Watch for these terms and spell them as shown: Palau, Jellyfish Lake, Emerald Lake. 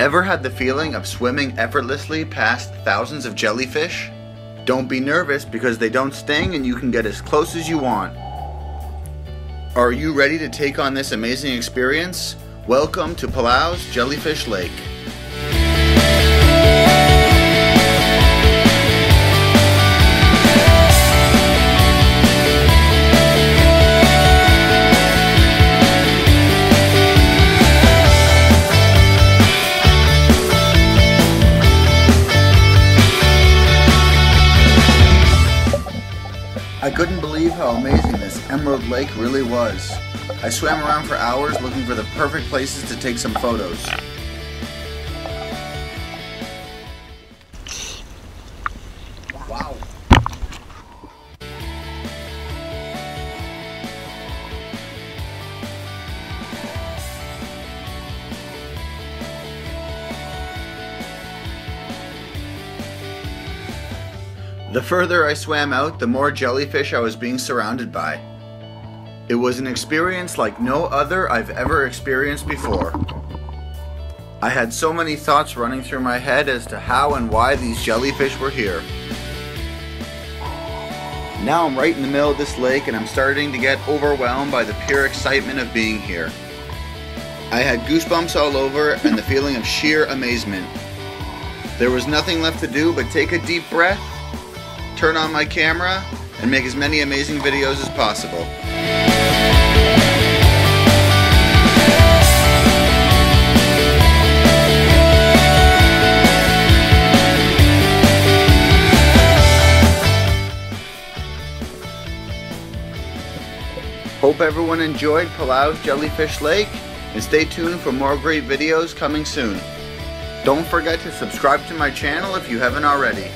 Ever had the feeling of swimming effortlessly past thousands of jellyfish? Don't be nervous because they don't sting and you can get as close as you want. Are you ready to take on this amazing experience? Welcome to Palau's Jellyfish Lake. I couldn't believe how amazing this Emerald Lake really was. I swam around for hours looking for the perfect places to take some photos. Wow. The further I swam out, the more jellyfish I was being surrounded by. It was an experience like no other I've ever experienced before. I had so many thoughts running through my head as to how and why these jellyfish were here. Now I'm right in the middle of this lake and I'm starting to get overwhelmed by the pure excitement of being here. I had goosebumps all over and the feeling of sheer amazement. There was nothing left to do but take a deep breath, turn on my camera, and make as many amazing videos as possible. Hope everyone enjoyed Palau's Jellyfish Lake, and stay tuned for more great videos coming soon. Don't forget to subscribe to my channel if you haven't already.